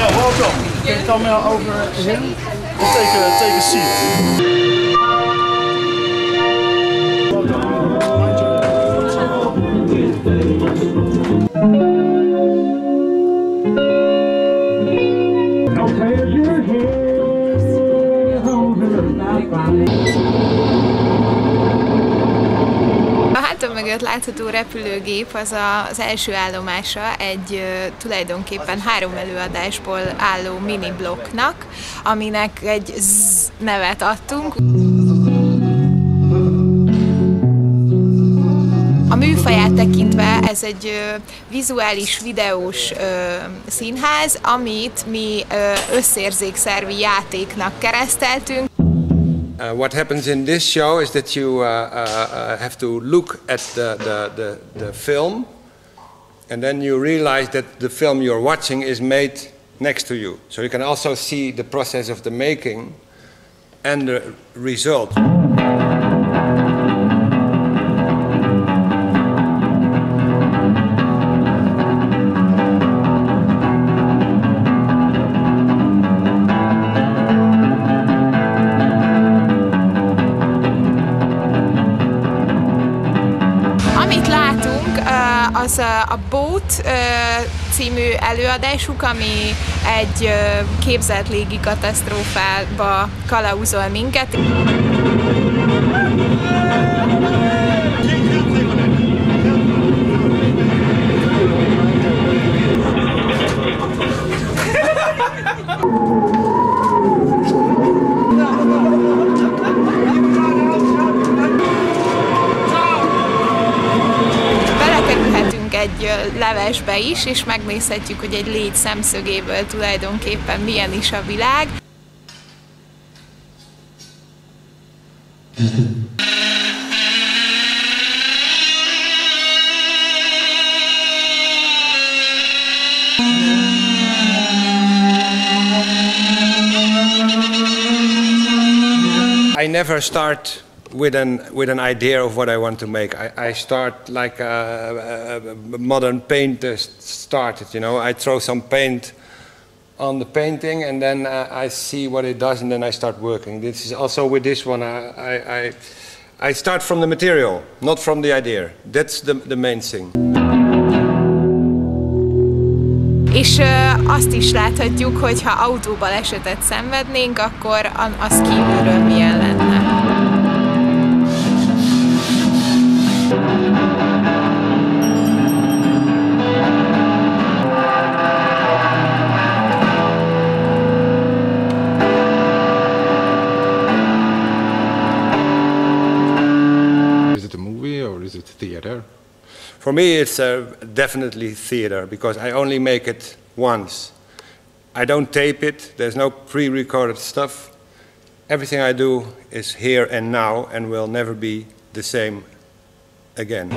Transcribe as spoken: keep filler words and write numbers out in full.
Yeah, welcome. Can you come over him and take a, take a seat? Don't raise your head over my body. A mögött látható repülőgép az az első állomása egy tulajdonképpen három előadásból álló mini blokknak, aminek egy Z nevet adtunk. A műfaját tekintve ez egy vizuális videós színház, amit mi összérzékszervi játéknak kereszteltünk. Uh, what happens in this show is that you uh, uh, have to look at the, the, the, the film, and then you realize that the film you're watching is made next to you. So you can also see the process of the making and the result. Az a Boat című előadásuk, ami egy képzelt légi katasztrófába kalauzol minket. Egy levesbe is, és megnézhetjük, hogy egy légy szemszögéből tulajdonképpen milyen is a világ. I never start with an with an idea of what I want to make. I, I start like a, a, a modern painter started, you know. I throw some paint on the painting and then uh, I see what it does and then I start working. This is also with this one. I I, I, I start from the material, not from the idea. That's the, the main thing. És uh, azt is láthatjuk, hogy ha autóbalesetet szenvednénk, akkor az kívülről milyen lenne. Theater? For me it's uh, definitely theater, because I only make it once. I don't tape it, there's no pre-recorded stuff. Everything I do is here and now and will never be the same again.